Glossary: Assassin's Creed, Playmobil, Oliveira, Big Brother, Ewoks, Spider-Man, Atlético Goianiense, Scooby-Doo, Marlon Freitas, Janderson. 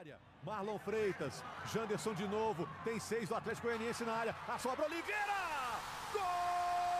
área, Marlon Freitas, Janderson de novo, tem 6 do Atlético Goianiense na área, a sobra Oliveira, gol!